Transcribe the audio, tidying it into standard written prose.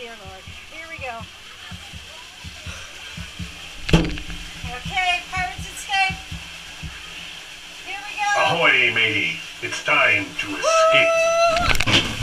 dear Lord. Here we go. Okay, pirates escape. Here we go. Ahoy, matey. It's time to escape. Woo!